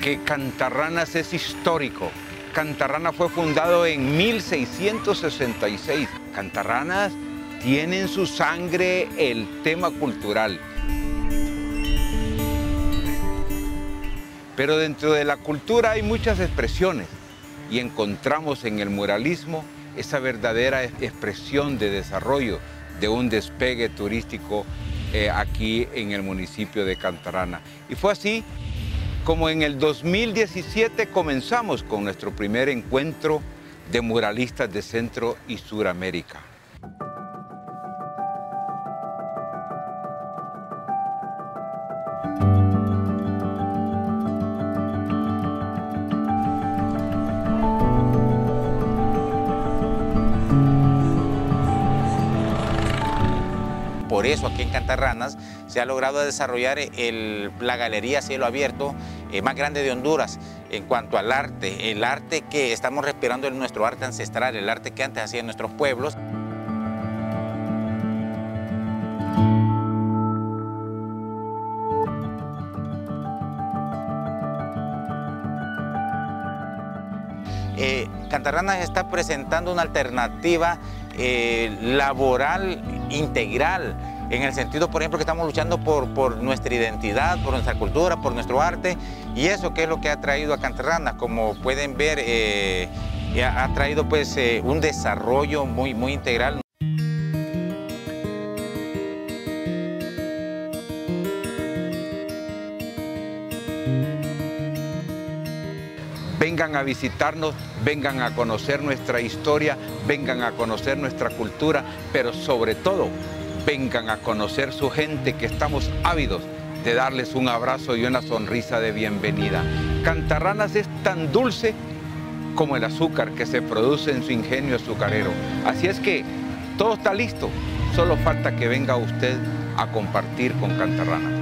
que Cantarranas es histórico. Cantarranas fue fundado en 1666. Cantarranas tiene en su sangre el tema cultural. Pero dentro de la cultura hay muchas expresiones y encontramos en el muralismo esa verdadera expresión de desarrollo de un despegue turístico aquí en el municipio de Cantarranas. Y fue así como en el 2017 comenzamos con nuestro primer encuentro de muralistas de Centro y Suramérica. Por eso aquí en Cantarranas se ha logrado desarrollar la Galería Cielo Abierto más grande de Honduras en cuanto al arte, el arte que estamos respirando en nuestro arte ancestral, el arte que antes hacían nuestros pueblos. Cantarranas está presentando una alternativa laboral integral, en el sentido, por ejemplo, que estamos luchando por nuestra identidad, por nuestra cultura, por nuestro arte, y eso que es lo que ha traído a Cantarranas. Como pueden ver, ha traído pues un desarrollo muy integral. Vengan a visitarnos, vengan a conocer nuestra historia, vengan a conocer nuestra cultura, pero sobre todo, vengan a conocer su gente, que estamos ávidos de darles un abrazo y una sonrisa de bienvenida. Cantarranas es tan dulce como el azúcar que se produce en su ingenio azucarero. Así es que todo está listo, solo falta que venga usted a compartir con Cantarranas.